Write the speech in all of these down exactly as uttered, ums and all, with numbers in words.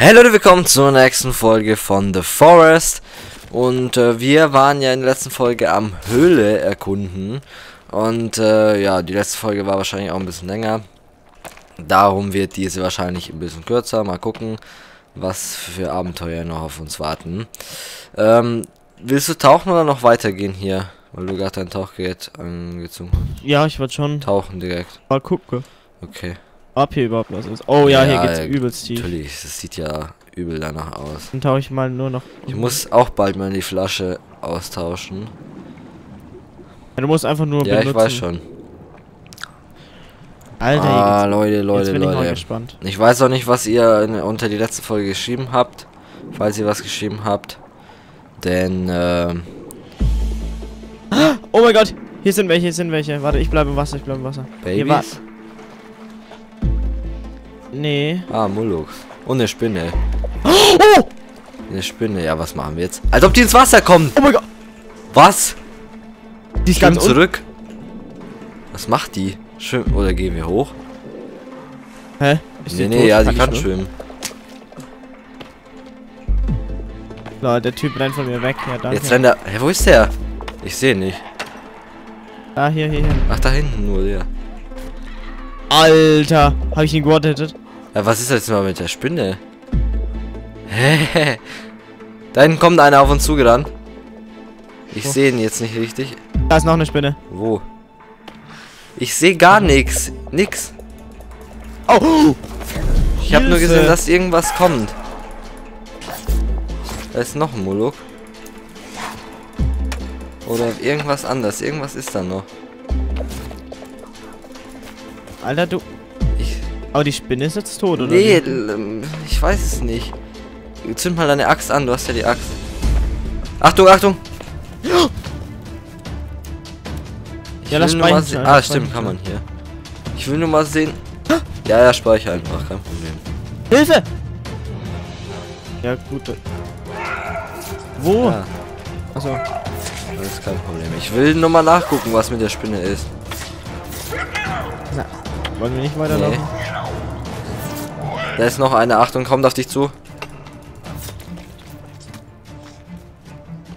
Hey Leute, willkommen zur nächsten Folge von The Forest. Und äh, wir waren ja in der letzten Folge am Höhle erkunden. Und äh, ja, die letzte Folge war wahrscheinlich auch ein bisschen länger. Darum wird diese wahrscheinlich ein bisschen kürzer. Mal gucken, was für Abenteuer noch auf uns warten. Ähm, willst du tauchen oder noch weitergehen hier? Weil du gerade dein Tauchgerät angezogen hast. Ja, ich würde schon tauchen direkt. Mal gucken. Okay. Ob hier überhaupt was ist. Oh ja, ja hier geht's ja, übelst tief. Natürlich, das sieht ja übel danach aus. Dann tauche ich mal nur noch. Ich muss auch bald mal die Flasche austauschen. Ja, du musst einfach nur ja, benutzen. Ich weiß schon. Alter, ah, hier Leute, Leute, jetzt bin Leute. Ich mal gespannt. Ich weiß auch nicht, was ihr in, unter die letzte Folge geschrieben habt. Falls ihr was geschrieben habt. Denn, äh... oh mein Gott, hier sind welche, hier sind welche. Warte, ich bleibe im Wasser, ich bleibe im Wasser. Babys? Nee. Ah, Mulugs. Und eine Spinne. Oh! Eine Spinne, ja, was machen wir jetzt? Als ob die ins Wasser kommt! Oh mein Gott! Was? Die ist ganz zurück. Was macht die? Schwimmen. Oder gehen wir hoch? Hä? Ist nee, nee, tot? Ja, kann die kann schwimmen. Leute, der Typ rennt von mir weg. Ja, danke. Jetzt rennt er. Hä, wo ist der? Ich sehe nicht. Ah, hier, hier, hier. Ach, da hinten nur der. Alter, habe ich ihn gewartet. Ja, was ist jetzt mal mit der Spinne? Da hinten kommt einer auf uns zugerannt. Ich oh. sehe ihn jetzt nicht richtig. Da ist noch eine Spinne. Wo? Ich sehe gar nichts. Nix. Oh! Ich habe nur gesehen, dass irgendwas kommt. Da ist noch ein Molok. Oder irgendwas anderes. Irgendwas ist da noch. Alter, du... Ich aber die Spinne ist jetzt tot, oder? Nee, ich weiß es nicht. Zünd mal deine Axt an, du hast ja die Axt. Achtung, Achtung! Ich ja, das speichern. Sehen. Ah, stimmt, kann man hier. Ich will nur mal sehen... Ja, ja, speichere einfach, kein Problem. Hilfe! Ja, gut. Wo? Ja. Achso. Das ist kein Problem. Ich will nur mal nachgucken, was mit der Spinne ist. Na. Wollen wir nicht weiterlaufen? Nee. Da ist noch eine. Achtung, kommt auf dich zu.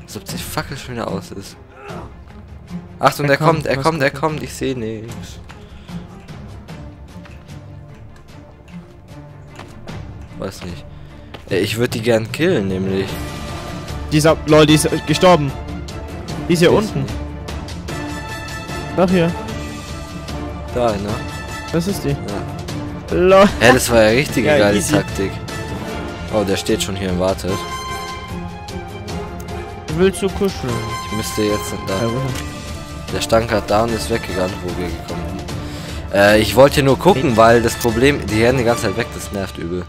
Als ob die Fackel schon wieder aus ist. Achtung, er, er kommt, kommt, er kommt, er kommt. Ich sehe nichts. Weiß nicht. Ich würde die gern killen, nämlich. Dieser Lol, die ist gestorben. Die ist hier das unten. Doch hier. Da, ne? Das ist die. Ja. Lol. Hä, das war ja richtige ja, geile easy. Taktik. Oh, der steht schon hier und wartet. Willst du kuscheln? Ich müsste jetzt da. Ja, der stand gerade da und ist weggegangen, wo wir gekommen sind. Äh, ich wollte nur gucken, weil das Problem. Die rennen die ganze Zeit weg, das nervt übel.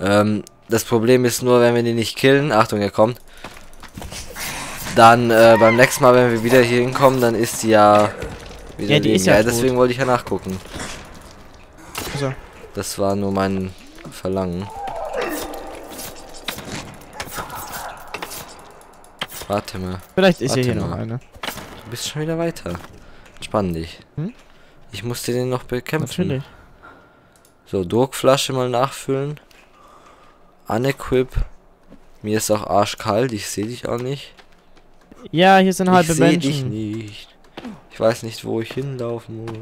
Ähm, das Problem ist nur, wenn wir die nicht killen. Achtung, er kommt. Dann äh, beim nächsten Mal, wenn wir wieder hier hinkommen, dann ist die ja. Ja, die ist ja, ja deswegen wollte ich ja nachgucken. So. Das war nur mein Verlangen. Warte mal. Vielleicht ist Warte hier mal. Noch eine. Du bist schon wieder weiter. Entspann dich. Hm? Ich musste den noch bekämpfen. Natürlich. So, Durkflasche mal nachfüllen. Unequip. Mir ist auch arschkalt. Ich sehe dich auch nicht. Ja, hier sind halbe Menschen. Ich sehe dich nicht. Ich weiß nicht, wo ich hinlaufen muss.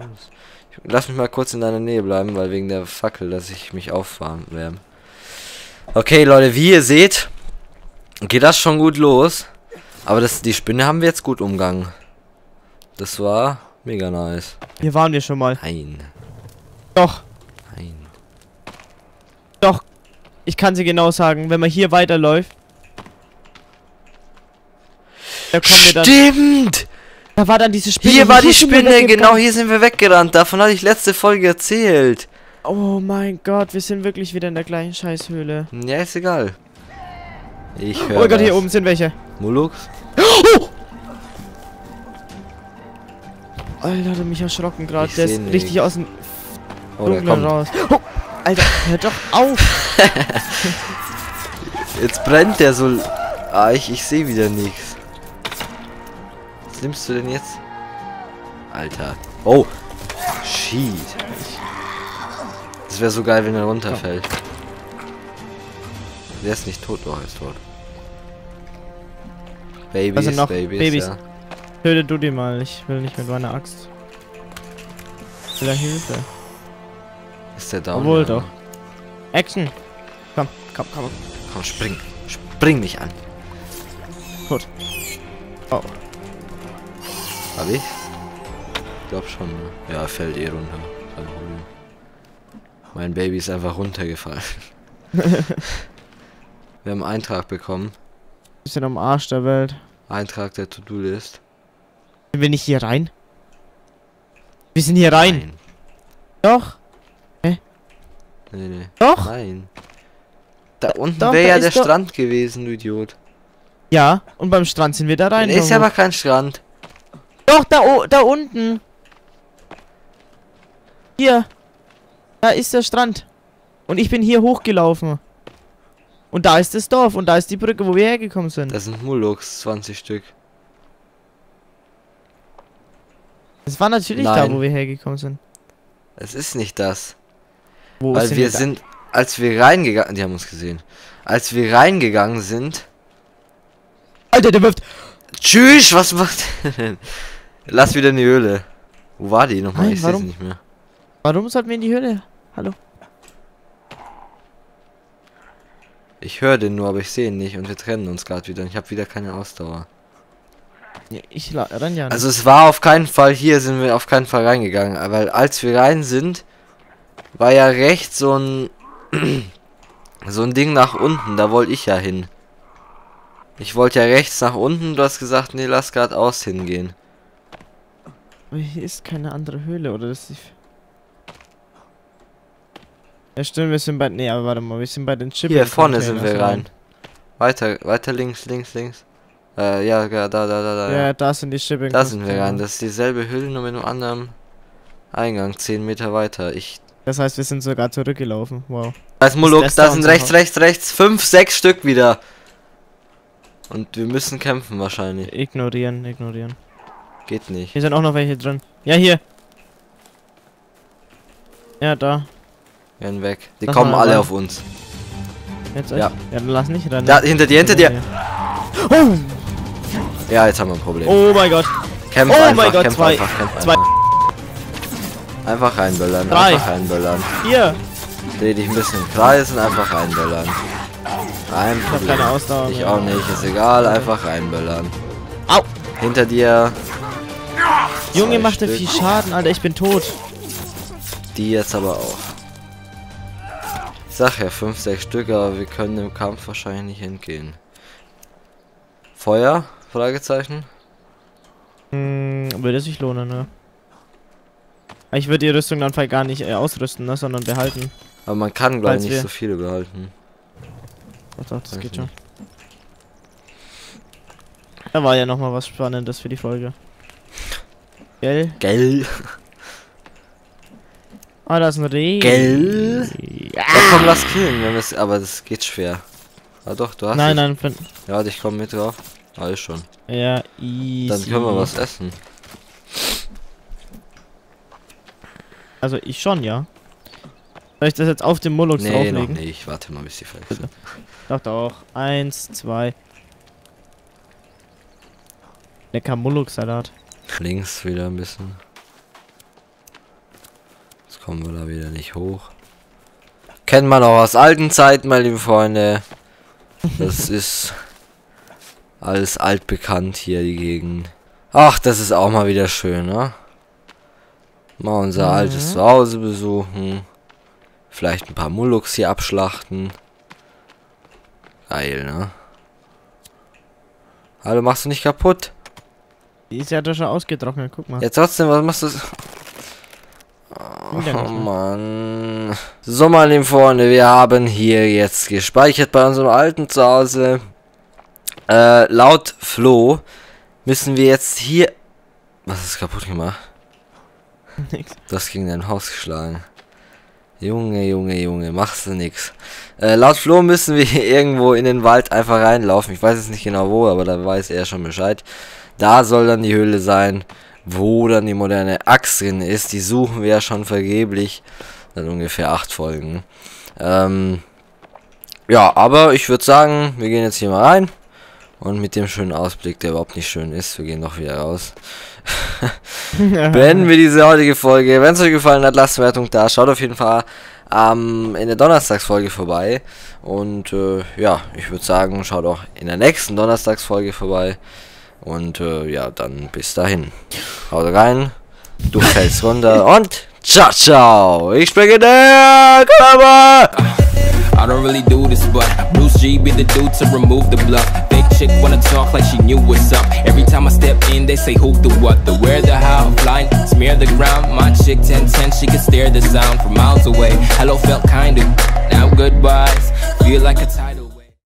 Ich, lass mich mal kurz in deiner Nähe bleiben, weil wegen der Fackel, dass ich mich aufwärme. Okay, Leute, wie ihr seht, geht das schon gut los. Aber das, die Spinne haben wir jetzt gut umgangen. Das war mega nice. Hier waren wir schon mal. Nein. Doch. Nein. Doch. Ich kann sie genau sagen, wenn man hier weiterläuft. Da kommen wir dann. Stimmt! Da war dann diese Spinne. Hier war die Spinne, genau, hier sind wir weggerannt. Davon hatte ich letzte Folge erzählt. Oh mein Gott, wir sind wirklich wieder in der gleichen Scheißhöhle. Ja, ist egal. Ich höre. Oh Gott, hier oben sind welche. Mulugs. Oh! Alter, hat mich erschrocken gerade. Der ist richtig aus dem Dunkeln raus. Oh, Alter, hör doch auf. Jetzt brennt der so. Ah, ich, ich sehe wieder nichts. Was nimmst du denn jetzt? Alter. Oh! Shit. Das wäre so geil, wenn er runterfällt. Der ist nicht tot, noch ist tot. Babys, sind noch Babys, Babys. Ja. Töte du die mal, ich will nicht mit meiner Axt. Vielleicht Hilfe. Ist der down? Obwohl doch. Action! Komm, komm, komm. Komm, spring. Spring mich an. Gut. Oh. Hab ich? Ich glaub schon. Ja, fällt eh runter. Mein Baby ist einfach runtergefallen. Wir haben einen Eintrag bekommen. Bisschen am Arsch der Welt. Eintrag der To-Do-List. Sind wir nicht hier rein? Wir sind hier rein. Nein. Doch. Hä? Nee, nee. Doch. Nein. Da unten wäre ja der doch Strand gewesen, du Idiot. Ja, und beim Strand sind wir da rein. Nee, ist ja aber kein Strand. Doch, da, da unten. Hier. Da ist der Strand. Und ich bin hier hochgelaufen. Und da ist das Dorf und da ist die Brücke, wo wir hergekommen sind. Das sind Mulugs, zwanzig Stück. Es war natürlich Nein. da, wo wir hergekommen sind. Es ist nicht das. Wo Weil wir sind, da? als wir reingegangen, die haben uns gesehen. Als wir reingegangen sind. Alter, der wirft. Tschüss, was macht der denn? Lass wieder in die Höhle. Wo war die nochmal? Nein, ich sehe sie nicht mehr. Warum sollten wir in die Höhle? Hallo. Ich höre den nur, aber ich sehe ihn nicht und wir trennen uns gerade wieder. Ich habe wieder keine Ausdauer. Ja, ich renn ja nicht. Also es war auf keinen Fall, hier sind wir auf keinen Fall reingegangen. Aber als wir rein sind, war ja rechts so ein so ein Ding nach unten. Da wollte ich ja hin. Ich wollte ja rechts nach unten. Du hast gesagt, nee, lass geradeaus hingehen. Aber hier ist keine andere Höhle, oder? Das ist ja, stimmt, wir sind bei... Nee, aber warte mal, wir sind bei den Chips. Hier vorne sind wir rein. Weiter, weiter links, links, links. Äh, ja, da, da, da, da. Ja, da sind die Chips. Da sind wir rein. Das ist dieselbe Höhle, nur mit einem anderen Eingang. zehn Meter weiter. Ich... Das heißt, wir sind sogar zurückgelaufen. Wow. Da ist Mulug, da sind rechts, rechts, rechts. fünf, sechs Stück wieder. Und wir müssen kämpfen wahrscheinlich. Ignorieren, ignorieren. Geht nicht. Hier sind auch noch welche drin. Ja, hier. Ja, da. Renn weg. Die lass kommen alle rein auf uns. Jetzt ja. ja, dann lass nicht rennen. Da, hinter dir, hinter dir. Oh. Ja, jetzt haben wir ein Problem. Oh mein Gott. Kämpf oh einfach, mein Gott, kämpf zwei. einfach, kämpf zwei. einfach. Einfach reinböllern, Drei. einfach reinböllern. Hier. Dreh dich ein bisschen im Kreis und einfach reinböllern. Ein ich Problem. Hab keine Ausdauer ich mehr. auch nicht, ist egal, einfach reinböllern. Au. Hinter dir. Junge, macht der viel Schaden, Alter, ich bin tot. Die jetzt aber auch. Ich sag ja, fünf, sechs Stück, aber wir können im Kampf wahrscheinlich nicht entgehen. Feuer? Fragezeichen? Hm, würde sich lohnen, ne? Ich würde die Rüstung dann vielleicht gar nicht äh, ausrüsten, ne? Sondern behalten. Aber man kann, glaube ich, nicht wir... so viele behalten. Ach doch, das Weiß geht nicht. schon. Da war ja nochmal was Spannendes für die Folge. Gell? Gell? Ah, da ist ein Reh. Gell? Ja, komm, lass killen, wenn es, aber das geht schwer. Ah doch, du hast. Nein, dich. nein, Ja, ich komm mit drauf. Alles schon. Ja, easy. Dann können wir was essen. Also ich schon, ja. Soll ich das jetzt auf dem Mullugs nee, drauflegen? Nee, ich warte mal, bis die fertig sind. Doch, doch. Eins, zwei. Lecker Mulugsalat. Links wieder ein bisschen. Jetzt kommen wir da wieder nicht hoch. Kennt man auch aus alten Zeiten, meine lieben Freunde. Das ist alles altbekannt hier, die Gegend. Ach, das ist auch mal wieder schön, ne? Mal unser mhm. altes Zuhause besuchen. Vielleicht ein paar Mulugs hier abschlachten. Geil, ne? Hallo, machst du nicht kaputt? Die ist ja doch schon ausgetrocknet, guck mal. Ja, trotzdem, was machst du... Oh Mann. So, meine lieben Freunde, wir haben hier jetzt gespeichert bei unserem alten Zuhause. Äh, laut Flo müssen wir jetzt hier... Was ist kaputt gemacht? Nix. Du hast gegen dein Haus geschlagen. Junge, Junge, Junge, machst du nix. Äh, laut Flo müssen wir hier irgendwo in den Wald einfach reinlaufen. Ich weiß jetzt nicht genau wo, aber da weiß er schon Bescheid. Da soll dann die Höhle sein, wo dann die moderne Axt drin ist. Die suchen wir ja schon vergeblich. Dann ungefähr acht Folgen. Ähm, Ja, aber ich würde sagen, wir gehen jetzt hier mal rein. Und mit dem schönen Ausblick, der überhaupt nicht schön ist, wir gehen doch wieder raus. Beenden wir diese heutige Folge. Wenn es euch gefallen hat, lasst eine Wertung da. Schaut auf jeden Fall ähm, in der Donnerstagsfolge vorbei. Und äh, ja, ich würde sagen, schaut auch in der nächsten Donnerstagsfolge vorbei. Und äh, ja, dann bis dahin. Haut rein, du fällst runter und ciao, ciao. Ich spreche der Körper. I don't really do this, but Bruce G be the dude to remove the bluff. Big chick wanna talk like she knew what's up. Every time I step in, they say who, the what, the where, the how. Flying, smear the ground. My chick ten ten, she can stare the sound from miles away. Hello felt kinda, now goodbyes feel like a title.